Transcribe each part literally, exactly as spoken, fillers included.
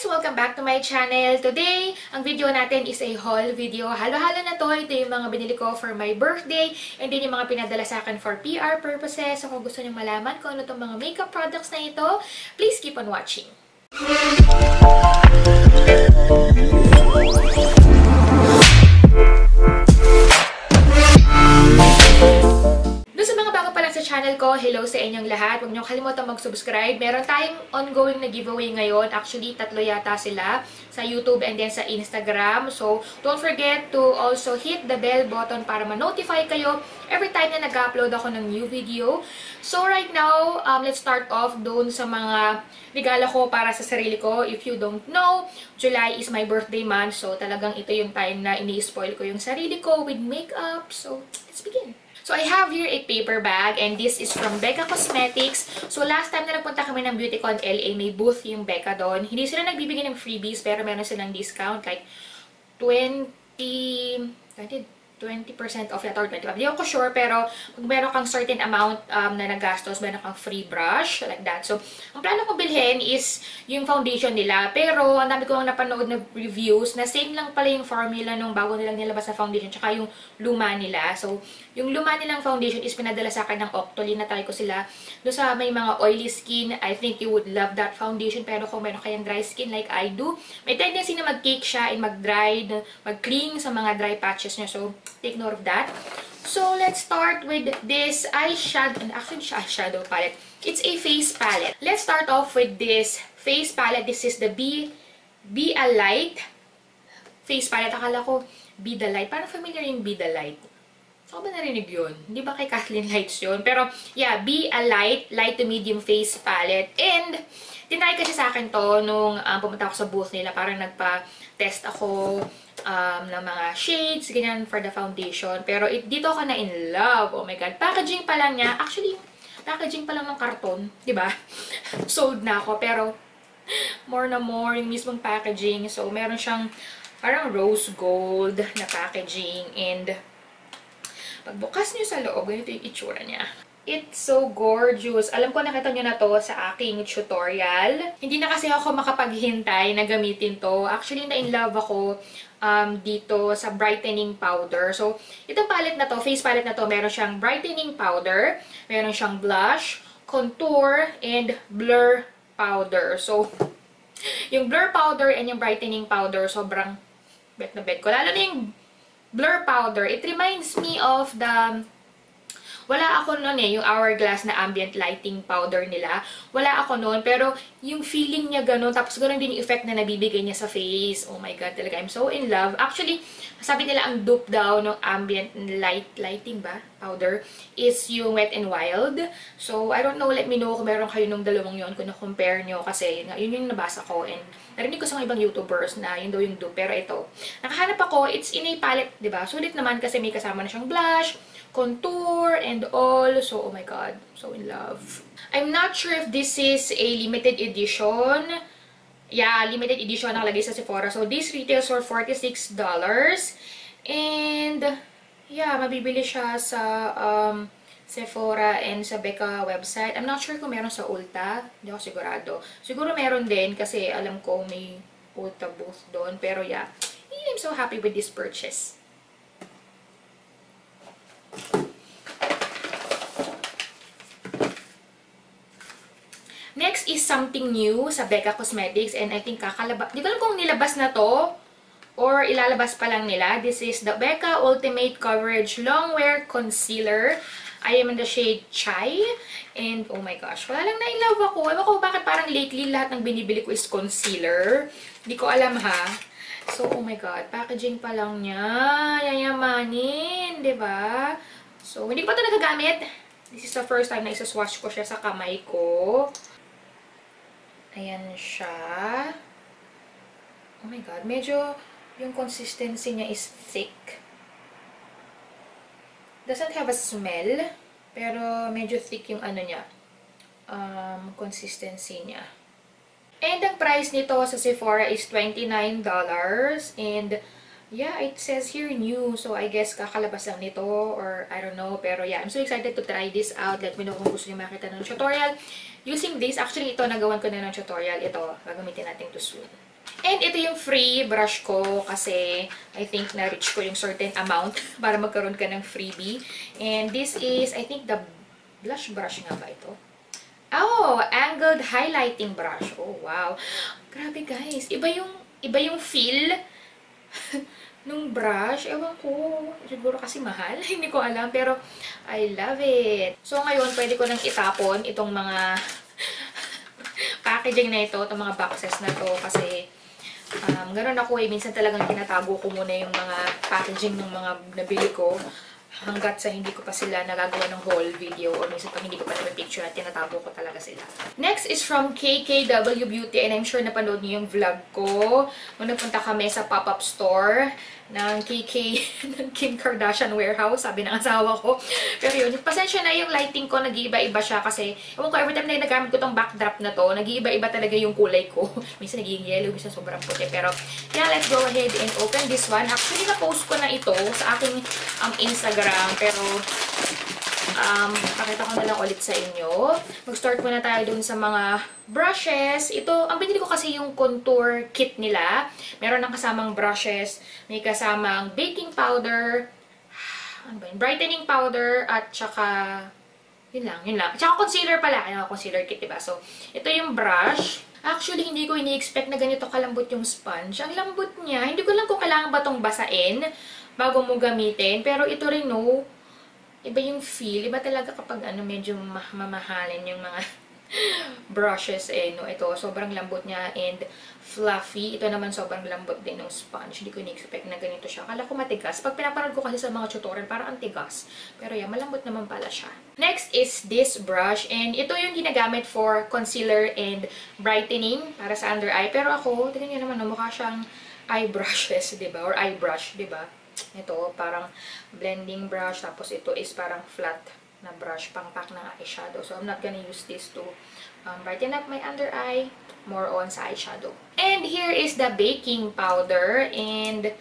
guys! Welcome back to my channel. Today, ang video natin is a haul video. Halo-halo na to. Ito yung mga binili ko for my birthday and din yung mga pinadala sa akin for P R purposes. So kung gusto nyo malaman kung ano itong mga makeup products na ito, please keep on watching. Channel ko. Hello sa inyong lahat. Huwag niyong kalimutan mag-subscribe. Meron tayong ongoing na giveaway ngayon. Actually, tatlo yata sila sa YouTube and then sa Instagram. So, don't forget to also hit the bell button para ma-notify kayo every time na nag-upload ako ng new video. So, right now, um, let's start off doon sa mga regalo ko para sa sarili ko. If you don't know, July is my birthday month. So, talagang ito yung time na ini-spoil ko yung sarili ko with makeup. So, let's begin. So, I have here a paper bag and this is from Becca Cosmetics. So, last time na napunta kami ng Beautycon L A, may booth yung Becca doon. Hindi sila nagbibigay ng freebies pero meron silang discount like twenty percent off yata or twenty-five percent. Hindi ako sure pero pag meron kang certain amount um, na nagastos, meron kang free brush like that. So, ang plano ko bilhin is yung foundation nila pero ang dami ko lang napanood na reviews na same lang pala yung formula nung bago nilang nilabas na foundation tsaka yung luma nila. So, yung luma nilang foundation is pinadala sa akin ng Octoline. Na-try ko sila. Doon sa may mga oily skin, I think you would love that foundation. Pero kung meron kayang dry skin like I do, may tendency na mag-cake siya and mag-dry, mag-cling sa mga dry patches niya. So, take note of that. So, let's start with this eyeshadow. And actually, eyeshadow palette. It's a face palette. Let's start off with this face palette. This is the Be, Be a Light face palette. Akala ko, Be the Light. Parang familiar yung Be the Light. Ako ba narinig yun? Hindi ba kay Kathleen Lights yun? Pero, yeah, Be a Light, light to medium face palette. And, tinry kasi sa akin to nung um, pumunta ako sa booth nila. Parang nagpa-test ako um, ng mga shades, ganyan, for the foundation. Pero, it, dito ako na in love. Oh my God. Packaging pa lang niya. Actually, packaging pa lang ng karton. Diba? Sold na ako. Pero, more na more yung mismong packaging. So, meron siyang parang rose gold na packaging. And, pagbukas niyo sa loob, ganito yung itsura niya. It's so gorgeous. Alam ko nakita niyo na to sa aking tutorial. Hindi na kasi ako makapaghintay na gamitin to. Actually, na-in-love ako um, dito sa brightening powder. So, itong palette na to, face palette na to, meron siyang brightening powder, meron siyang blush, contour, and blur powder. So, yung blur powder and yung brightening powder, sobrang bet na bet ko. Lalo na yung blur powder. It reminds me of the... Wala ako nun eh, yung Hourglass na ambient lighting powder nila. Wala ako nun, pero yung feeling niya ganun. Tapos ganun din yung effect na nabibigay niya sa face. Oh my God, talaga. I'm so in love. Actually, sabi nila ang dupe daw ng ambient light, lighting ba? Powder is yung Wet n Wild. So, I don't know. Let me know kung meron kayo nung dalawang yun, kung na-compare nyo. Kasi yun yung nabasa ko. And narinig ko sa mga ibang YouTubers na yun daw yung dupe. Pero ito, nakahanap ako. It's in a palette, diba? Sulit naman kasi may kasama na siyang blush, contour, and all. So, oh my God, so in love. I'm not sure if this is a limited edition. Yeah, limited edition nakalagay sa Sephora. So, this retails for forty-six dollars. And, yeah, mabibili siya sa um, Sephora and sa Becca website. I'm not sure kung meron sa Ulta. Hindi ako sigurado. Siguro meron din kasi alam ko may Ulta booth doon. Pero, yeah, I'm so happy with this purchase. Next is something new sa Becca Cosmetics and I think kakalabas. Hindi ko alam kung nilabas na to or ilalabas pa lang nila. This is the Becca Ultimate Coverage Longwear Concealer. I am in the shade Chai. And oh my gosh, wala lang na-in-love ako. Ewan ko bakit parang lately lahat ng binibili ko is concealer. Hindi ko alam ha. So oh my God, packaging pa lang niya. Yayamanin, diba? So hindi ko pa ito nagagamit. This is the first time na isa-swatch ko siya sa kamay ko. Ayan siya. Oh my God. Medyo yung consistency niya is thick. Doesn't have a smell. Pero medyo thick yung ano niya. Um, consistency niya. And ang price nito sa Sephora is twenty-nine dollars. And yeah, it says here new. So I guess kakalabas lang nito or I don't know. Pero yeah, I'm so excited to try this out. Let me know kung gusto niyo makita ng tutorial. Using this, actually ito, nagawan ko na ng tutorial. Ito, gagamitin natin to soon. And ito yung free brush ko kasi I think na-reach ko yung certain amount para magkaroon ka ng freebie. And this is, I think, the blush brush nga ba ito? Oh! Angled highlighting brush. Oh, wow. Grabe, guys. Iba yung, iba yung feel nung brush. Ewan ko. Siguro kasi mahal. Hindi ko alam. Pero, I love it. So, ngayon, pwede ko nang itapon itong mga packaging na ito. Itong mga boxes na to. Kasi, um, ganoon ako eh. Minsan talagang tinatago ko muna yung mga packaging ng mga nabili ko. Hanggat sa hindi ko pa sila nagagawa ng whole video. Or minsan pag hindi ko pa na picture at tinatago ko talaga sila. Next is from K K W Beauty. And I'm sure napanood niyo yung vlog ko. Nung nagpunta kami sa pop-up store ng K K, ng Kim Kardashian Warehouse. Sabi ng asawa ko. Pero yun, pasensya na yung lighting ko. Nag-iiba-iba siya kasi ewan ko, every time na nagamit ko tong backdrop na to, nag-iiba-iba talaga yung kulay ko. Minsan naging yellow, minsan sobrang puti. Pero yeah, let's go ahead and open this one. Actually, na-post ko na ito sa aking um, Instagram. Pero, um, pakita ko na lang ulit sa inyo. Mag-start muna tayo dun sa mga brushes. Ito, ang binili ko kasi yung contour kit nila. Meron ng kasamang brushes. May kasamang baking powder, ano ba yun? Brightening powder, at saka, yun lang, yun lang. At saka concealer pala. Kaya nga concealer kit, diba? So, ito yung brush. Actually, hindi ko ini-expect na ganito kalambot yung sponge. Ang lambot niya. Hindi ko lang kung kailangan ba itong basain bago mo gamitin. Pero ito rin, no, iba yung feel. Iba talaga kapag ano, medyo mamahalin yung mga brushes, eh, no. Ito, sobrang lambot niya and fluffy. Ito naman, sobrang lambot din ng sponge. Hindi ko in-expect na ganito siya. Akala ko matigas. Pag pinapanood ko kasi sa mga tutorial, parang ang tigas. Pero yeah, malambot naman pala siya. Next is this brush. And ito yung ginagamit for concealer and brightening para sa under eye. Pero ako, tignan niyo naman, no, mukha siyang eye brushes, diba? Or eye brush, diba? Ito, parang blending brush. Tapos ito is parang flat na brush, pang pack ng eyeshadow. So, I'm not gonna use this to um, brighten up my under eye. More on sa eyeshadow. And here is the baking powder. And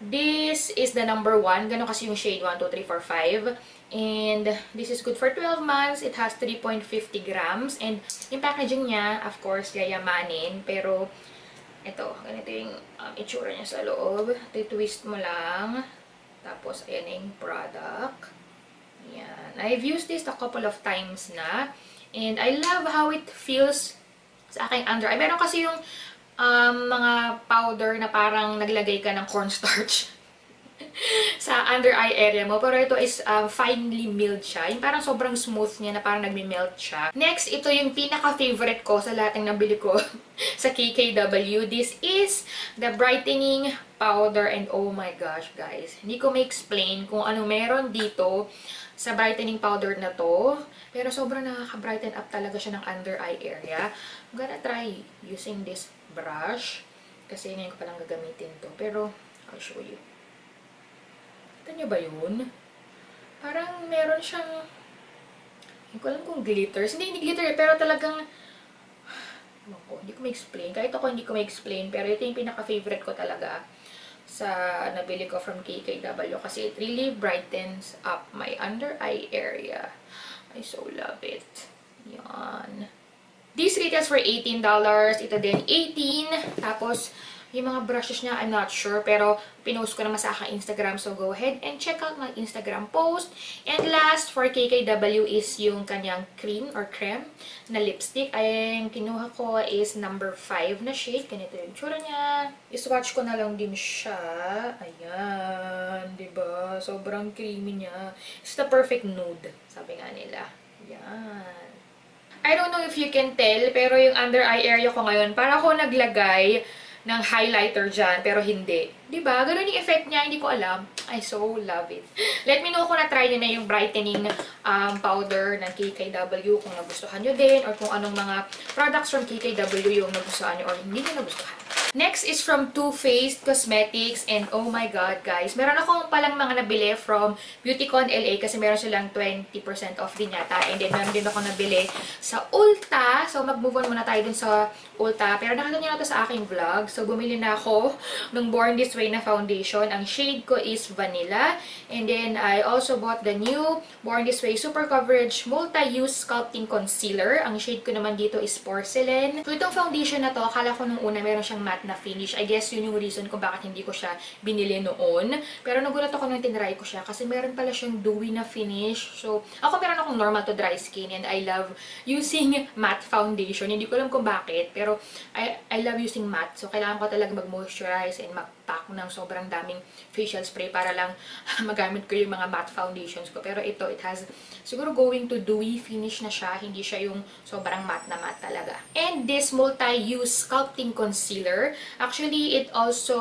this is the number one. Ganon kasi yung shade one, two, three, four, five. And this is good for twelve months. It has three point five grams. And yung packaging niya, of course, yayamanin. Pero, ito, ganito yung um, itsura niya sa loob. Titwist mo lang. Tapos, ayan yung product. Ayan. I've used this a couple of times na. And I love how it feels sa aking under eye. Meron kasi yung um, mga powder na parang naglagay ka ng cornstarch sa under eye area mo. Pero ito is um, finely milled siya. Yung parang sobrang smooth niya na parang nagme-melt siya. Next, ito yung pinaka-favorite ko sa lahat ng nabili ko sa K K W. This is the brightening powder. And oh my gosh, guys. Hindi ko ma-explain kung ano meron dito sa brightening powder na to. Pero sobrang nakaka-brighten up talaga siya ng under eye area. I'm gonna try using this brush. Kasi ngayon ko palang gagamitin to. Pero, I'll show you. Kita niyo ba yun? Parang meron siyang, hindi ko alam kung glitters. Hindi, hindi glitter eh, pero talagang, ano ko, hindi ko ma-explain. Kahit ako hindi ko ma-explain, pero ito yung pinaka-favorite ko talaga sa nabili ko from K K W kasi it really brightens up my under eye area. I so love it. Yan. This retails for eighteen dollars. Ito din, eighteen dollars. Tapos, yung mga brushes niya, I'm not sure. Pero, pinost ko naman sa aking Instagram. So, go ahead and check out my Instagram post. And last, for K K W is yung kanyang cream or creme na lipstick. Ang kinuha ko is number five na shade. Ganito yung tsura niya. Iswatch ko na lang din siya. Ayan. Diba? Sobrang creamy niya. It's the perfect nude. Sabi nga nila. Ayan. I don't know if you can tell, pero yung under eye area ko ngayon, para ako naglagay ng highlighter dyan, pero hindi. Diba? Ganun yung effect niya, hindi ko alam. I so love it. Let me know kung na-try nyo na yung brightening um, powder ng K K W, kung nagustuhan nyo din, or kung anong mga products from K K W yung nagustuhan nyo, or hindi nyo nagustuhan. Next is from Too Faced Cosmetics, and oh my god, guys, meron akong palang mga nabili from Beautycon L A, kasi meron silang twenty percent off din yata, and then meron din ako nabili sa Ulta, so mag-move on muna tayo dun sa Ulta, pero nakita nyo na to sa aking vlog, so bumili na ako ng Born This Way na foundation. Ang shade ko is Vanilla. And then, I also bought the new Born This Way Super Coverage Multi-Use Sculpting Concealer. Ang shade ko naman dito is Porcelain. So, itong foundation na to, akala ko nung una meron siyang matte matte na finish. I guess yun yung reason kung bakit hindi ko siya binili noon. Pero nagulat ako nung tinry ko siya kasi meron pala siyang dewy na finish. So, ako meron akong normal to dry skin and I love using matte foundation. Hindi ko alam kung bakit, pero I, I love using matte. So, kailangan ko talaga mag-moisturize and mag-pack ng sobrang daming facial spray para lang magamit ko yung mga matte foundations ko. Pero ito, it has siguro going to dewy finish na siya. Hindi siya yung sobrang matte na matte talaga. And this multi-use sculpting concealer. Actually, it also,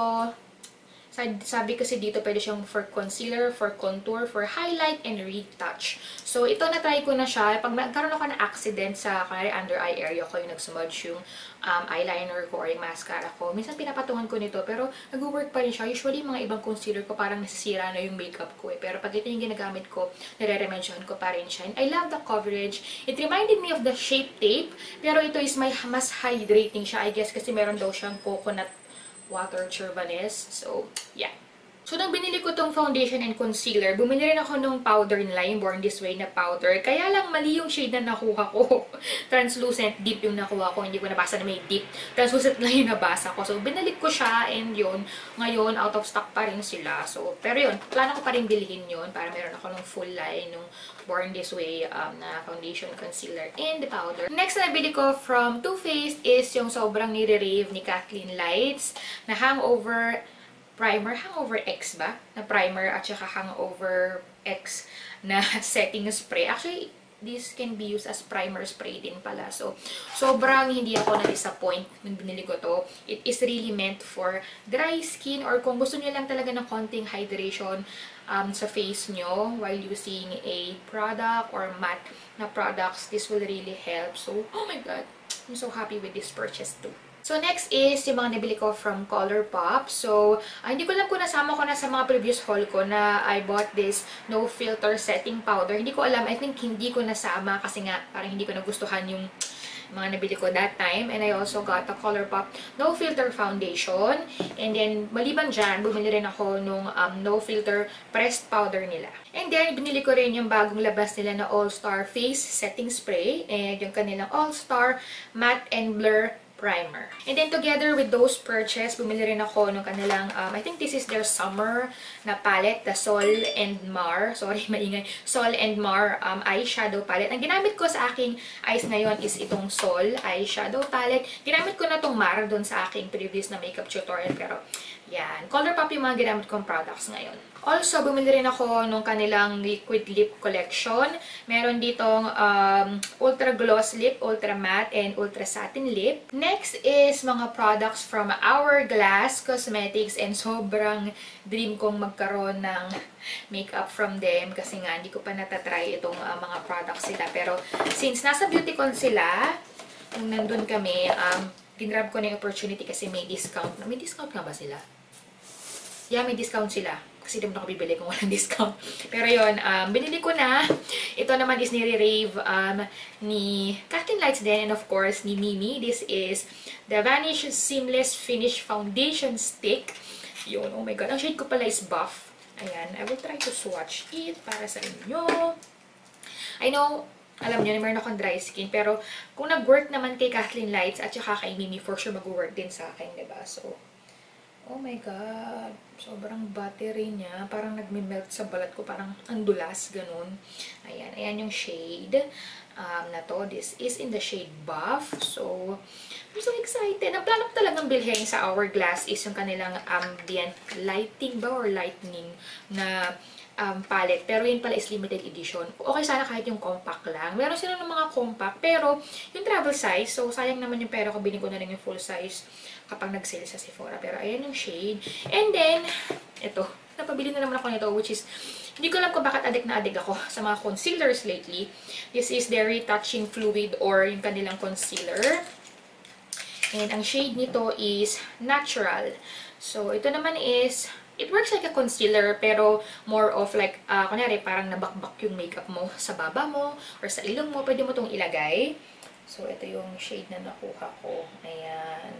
sabi kasi dito, pwede siyang for concealer, for contour, for highlight, and retouch. So, ito na-try ko na siya. Pag nagkaroon ako ng accident sa, kunwari, under eye area ko, yung nag-smudge yung um, eyeliner ko or yung mascara ko, minsan pinapatungan ko nito, pero nag-work pa rin siya. Usually, mga ibang concealer ko parang nasisira na yung makeup ko eh. Pero pag ito yung ginagamit ko, nare-remensyon ko pa rin siya. And I love the coverage. It reminded me of the Shape Tape, pero ito is may mas hydrating siya. I guess kasi meron daw siyang coconut water chervanes. So, yeah. So, nang binili ko tong foundation and concealer, bumili rin ako ng powder nila, yung Born This Way na powder. Kaya lang, mali yung shade na nakuha ko. Translucent deep yung nakuha ko. Hindi ko nabasa na may deep. Translucent lang yung nabasa ko. So, binalik ko siya and yun, ngayon, out of stock pa rin sila. So, pero yun, plano ko pa rin bilhin yun para meron ako ng full line ng Born This Way um, na foundation, concealer, and the powder. Next na nabili ko from Too Faced is yung sobrang nire-rave ni Kathleen Lights na Hangover Primer, Hangover X ba? Na primer at saka Hangover X na setting spray. Actually, this can be used as primer spray din pala. So, sobrang hindi ako na-disappoint nung binili ko to. It is really meant for dry skin or kung gusto niyo lang talaga ng konting hydration um, sa face nyo while using a product or matte na products, this will really help. So, oh my God, I'm so happy with this purchase too. So, next is yung mga nabili ko from Colourpop. So, ah, hindi ko alam kung nasama ko na sa mga previous haul ko na I bought this no filter setting powder. Hindi ko alam. I think hindi ko nasama kasi nga parang hindi ko nagustuhan yung mga nabili ko that time. And I also got a Colourpop no filter foundation. And then, maliban dyan, bumili rin ako nung um, no filter pressed powder nila. And then, binili ko rin yung bagong labas nila na All Star Face Setting Spray. And yung kanilang All Star Matte and Blur Primer. And then together with those purchase, bumili rin ako ng kanilang, um, I think this is their summer na palette, the Sol and Mar, sorry, maingay, Sol and Mar um, eyeshadow palette. Ang ginamit ko sa aking eyes ngayon is itong Sol eyeshadow palette. Ginamit ko na itong Mar doon sa aking previous na makeup tutorial, pero yan, Colourpop yung mga ginamit kong products ngayon. Also, bumili rin ako nung kanilang liquid lip collection. Meron ditong um, ultra gloss lip, ultra matte, and ultra satin lip. Next, Next is mga products from Hourglass Cosmetics and sobrang dream kong magkaroon ng makeup from them kasi nga hindi ko pa natatry itong uh, mga products sila. Pero since nasa Beautycon sila, nung nandun kami, um, tinrab ko na yung opportunity kasi may discount. May discount nga ba sila? Yeah, may discount sila. Kasi hindi mo na ako bibili kung walang discount. Pero yun, um, binili ko na. Ito naman is nire-rave um, ni Kathleen Lights din and of course ni Mimi. This is the Vanish Seamless Finish Foundation Stick. Yun, oh my God. Ang shade ko pala is buff. Ayan, I will try to swatch it para sa inyo. I know, alam nyo, meron akong dry skin. Pero kung nag-work naman kay Kathleen Lights at saka kay Mimi, for sure mag-work din sa akin, diba? So, oh my God, sobrang battery niya. Parang nagme-melt sa balat ko. Parang andulas, ganun. Ayan, ayan yung shade um, na to. This is in the shade Buff. So, I'm so excited. Ang plano ko talagang bilhin sa Hourglass is yung kanilang ambient lighting ba or lightning na um, palette. Pero yun pala is limited edition. Okay sana kahit yung compact lang. Meron sila ng mga compact, pero yung travel size. So, sayang naman yung pera ko. Bili ko na lang yung full size kapag nag-sale sa Sephora. Pero ayan yung shade. And then, ito. Napabili na naman ako nito, which is, hindi ko alam kung bakit adik na adik ako sa mga concealers lately. This is their Retouching Fluid or yung kanilang concealer. And ang shade nito is Natural. So, ito naman is, it works like a concealer, pero more of like, uh, kunyari, parang nabakbak yung makeup mo sa baba mo or sa ilong mo. Pwede mo itong ilagay. So, ito yung shade na nakuha ko. Ayan.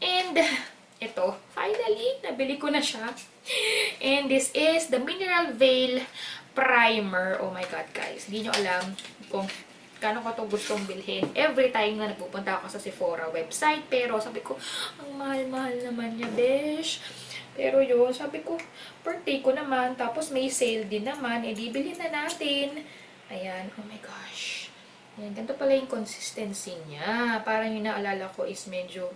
And, ito, finally, nabili ko na siya. And this is the Mineral Veil Primer. Oh my God, guys. Hindi nyo alam kung gano'n ko ito gustong bilhin. Every time na nagpupunta ako sa Sephora website. Pero sabi ko, ang mahal-mahal naman niya, besh. Pero yun, sabi ko, birthday ko naman. Tapos may sale din naman. E di bilhin na natin. Ayan, oh my gosh. Ayan, ganito pala yung consistency niya. Parang yung naalala ko is medyo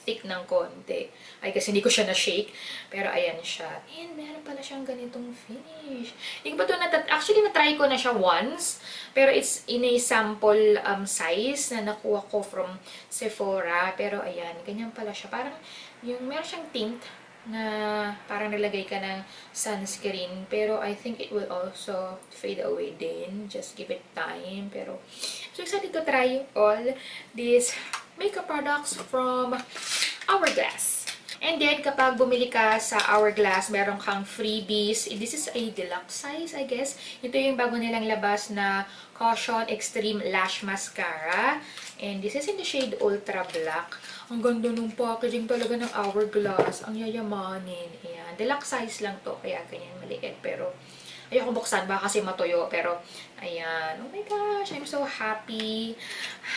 thick ng konti. Ay, kasi hindi ko siya na-shake. Pero ayan siya. And meron pala siyang ganitong finish. Yung ba ito, actually, na-try ko na siya once. Pero it's in a sample um, size na nakuha ko from Sephora. Pero ayan, ganyan pala siya. Parang yung meron siyang tint na parang nilagay ka ng sunscreen. Pero I think it will also fade away din. Just give it time. Pero so excited to try all these makeup products from Hourglass. And then, kapag bumili ka sa Hourglass, meron kang freebies. This is a deluxe size, I guess. Ito yung bago nilang labas na Caution Extreme Lash Mascara. And this is in the shade Ultra Black. Ang ganda nung packaging talaga ng Hourglass. Ang yayamanin. Ayan. Deluxe size lang to. Kaya ganyan maliit. Pero ayoko buksan, baka kasi matuyo, pero ayan, oh my gosh, I'm so happy.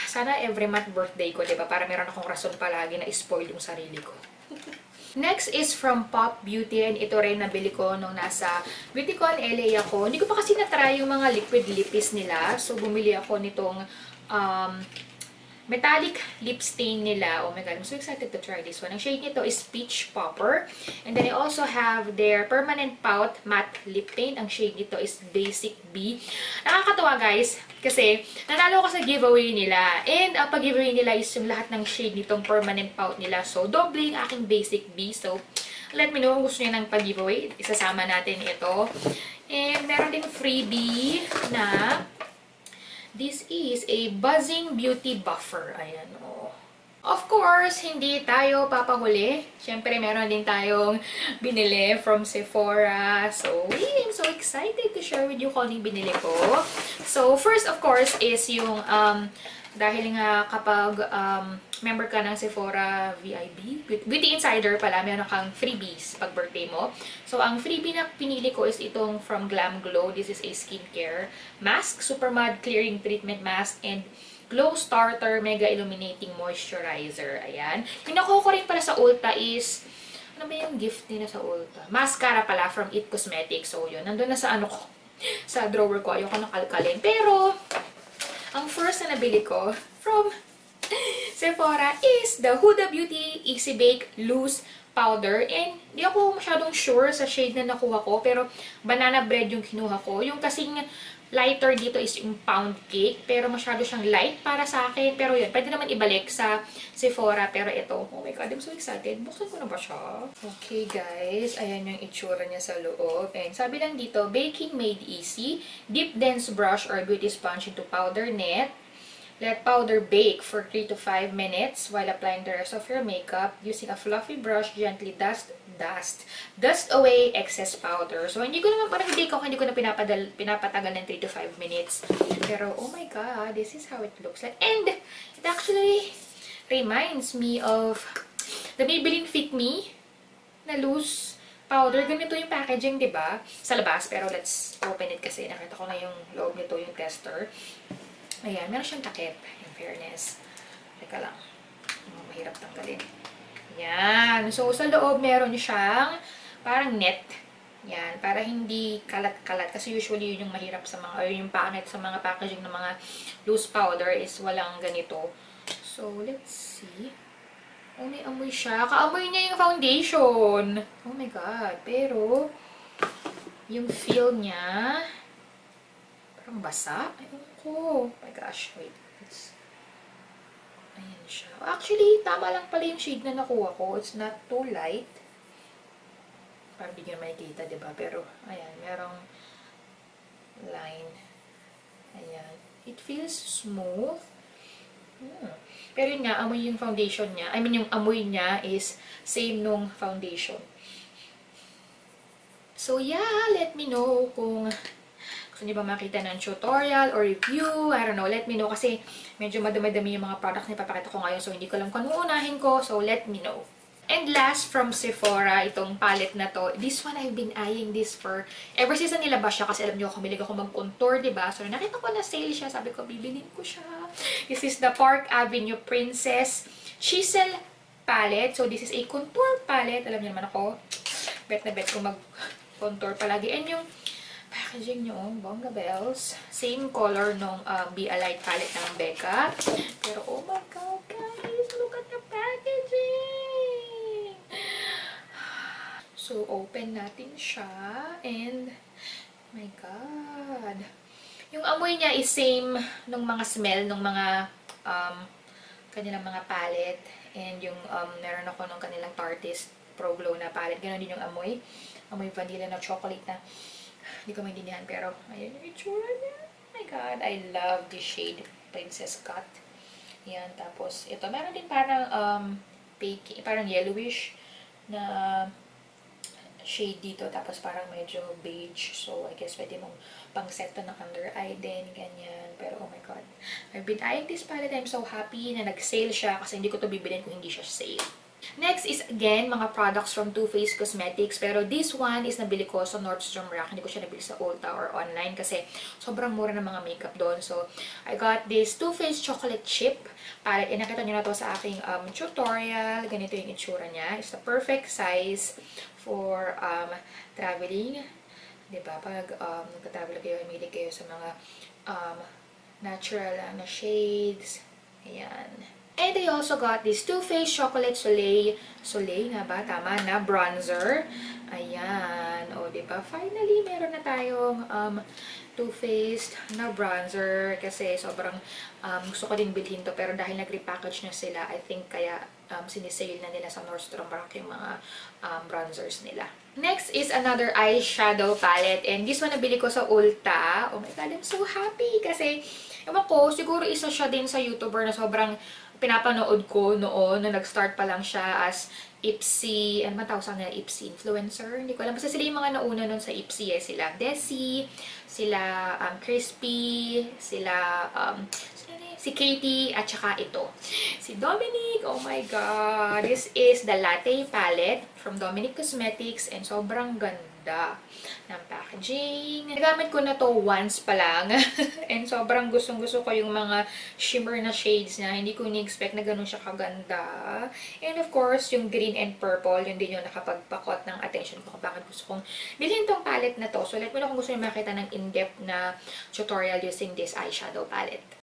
Sana every month birthday ko, diba? Para meron akong rason palagi na ispoil yung sarili ko. Next is from Pop Beauty, and ito rin nabili ko nung nasa Beautycon L A ako. Hindi ko pa kasi na-try yung mga liquid lipis nila, so bumili ako nitong um, metallic lip stain nila. Oh my god, I'm so excited to try this one. Ang shade nito is Peach Popper. And then I also have their Permanent Pout Matte Lip Paint. Ang shade nito is Basic B. Nakakatawa guys, kasi nanalo ko sa giveaway nila. And ang uh, pag-giveaway nila is yung lahat ng shade nitong Permanent Pout nila. So, doble yung aking Basic B. So, let me know kung gusto nyo ng pag-giveaway. Isasama natin ito. And meron din freebie na this is a Buzzing Beauty Buffer. Ayan, oh. Of course, hindi tayo papahuli. Siyempre, meron din tayong binili from Sephora. So, I'm so excited to share with you kung anong binili ko. So, first, of course, is yung, um, dahil nga kapag um, member ka ng Sephora V I B, Beauty Insider pala, meron kang freebies pag birthday mo. So, ang freebie na pinili ko is itong from Glam Glow. This is a skincare mask, Super Mud Clearing Treatment Mask, and Glow Starter Mega Illuminating Moisturizer. Ayan. Yung nakuha ko rin pala sa Ulta is, ano ba yung gift nila sa Ulta? Mascara pala from It Cosmetics. So, yun. Nandun na sa ano ko, sa drawer ko. Ayoko nakalkalin. Pero, ang first na nabili ko from Sephora is the Huda Beauty Easy Bake Loose Powder. And di ako masyadong sure sa shade na nakuha ko, pero banana bread yung kinuha ko. Yung kasing lighter dito is yung pound cake, pero masyado siyang light para sa akin. Pero yun, pwede naman ibalik sa Sephora. Pero ito, oh my god, I'm so excited. Buksan ko na ba siya? Okay guys, ayan yung itsura niya sa loob. And sabi lang dito, baking made easy. Dip dense brush or beauty sponge into powder net. Let powder bake for three to five minutes while applying the rest of your makeup. Using a fluffy brush, gently dust, dust, dust away excess powder. So, hindi ko naman parang i-bake ako, hindi ko na pinapadal, pinapatagal ng three to five minutes. Pero, oh my god, this is how it looks like. And, it actually reminds me of the Maybelline Fit Me na loose powder. Ganito yung packaging, diba? Sa labas, pero let's open it kasi nakita ko na yung loob nito, yung tester. Ayan, meron siyang takip, in fairness. Teka lang. Oh, mahirap tanggalin. Ayan. So, sa loob, meron siyang parang net. Ayan, para hindi kalat-kalat. Kasi usually, yun yung mahirap sa mga, or yung pangit sa mga packaging ng mga loose powder is walang ganito. So, let's see. Oh, may amoy siya. Kaamoy niya yung foundation. Oh my god. Pero, yung feel niya, parang basa. Ayun. Oh my gosh, wait. It's, ayan siya. Actually, tama lang pala yung shade na nakuha ko. It's not too light. Parang di nyo makikita, diba? Pero, ayan, merong line. Ayan. It feels smooth. Hmm. Pero yun nga, amoy yung foundation niya. I mean, yung amoy niya is same nung foundation. So, yeah, let me know kung gusto niyo ba makita ng tutorial or review? I don't know. Let me know kasi medyo madami-dami yung mga products na ipapakita ko ngayon. So, hindi ko alam kung unahin ko. So, let me know. And last, from Sephora, itong palette na to. This one, I've been eyeing this for ever since na nilabas siya kasi alam niyo ako, mahilig ako mag-contour, diba? So, nakita ko na sale siya. Sabi ko, bibilin ko siya. This is the Park Avenue Princess Chisel palette. So, this is a contour palette. Alam niyo naman ako, bet na bet ko mag-contour palagi. And yung packaging niyo, bongga bells. Same color nung uh, Be A Light palette ng Becca. Pero, oh my God, guys, look at the packaging! So, open natin siya. And, oh my God. Yung amoy niya is same nung mga smell, nung mga um, kanilang mga palette. And yung um, meron ako nung kanilang Tartist Pro Glow na palette. Ganon din yung amoy. Amoy vanilla na chocolate na hindi ko maintindihan, pero ayan yung itsura niya. Oh my God, I love this shade, Princess Cut. Ayan, tapos ito, meron din parang um, baking, parang yellowish na shade dito, tapos parang medyo beige. So, I guess pwede mong pang-set to ng under eye din, ganyan. Pero, oh my God, I've been eyeing this palette. I'm so happy na nag-sale siya kasi hindi ko to bibilin kung hindi siya sale. Next is, again, mga products from Too Faced Cosmetics. Pero this one is nabili ko sa Nordstrom Rack. Hindi ko siya nabili sa Ulta or online kasi sobrang mura ng mga makeup doon. So, I got this Too Faced Chocolate Chip palette. E, nakita nyo na to sa aking um, tutorial. Ganito yung itsura niya. It's the perfect size for um, traveling. Diba? Pag um, nagka-travel kayo, imili kayo sa mga um, natural uh, na shades. Ayan. And I also got this Too Faced Chocolate Soleil, Soleil nga ba? Tama na, bronzer. Ayan. O, diba? Finally, meron na tayong um, Too Faced na bronzer. Kasi sobrang um, gusto ko din bilhin to. Pero dahil nag-repackage na sila, I think kaya um, sinisale na nila sa Nordstrom Rack yung mga um, bronzers nila. Next is another eyeshadow palette. And this one nabili ko sa Ulta. Oh my God, I'm so happy. Kasi, ewan ko, siguro isa siya din sa YouTuber na sobrang pinapanood ko noon, nung nag-start pa lang siya as Ipsy, ano man tawag sa nila, Ipsy influencer? Hindi ko alam. Basta sila yung mga nauna nun sa Ipsy eh. Sila Desi, sila um, Crispy, sila um, si Katie, at saka ito. Si Dominic, oh my God! This is the Latte Palette from Dominic Cosmetics and sobrang ganda ng packaging. Nagamit ko na to once pa lang and sobrang gustong-gusto ko yung mga shimmer na shades na hindi ko ni-expect na ganun siya kaganda. And of course, yung green and purple, yun din yung nakapagpakot ng attention ko kung bakit gusto kong bilhin tong palette na to. So, let me know kung gusto nyo makita ng in-depth na tutorial using this eyeshadow palette.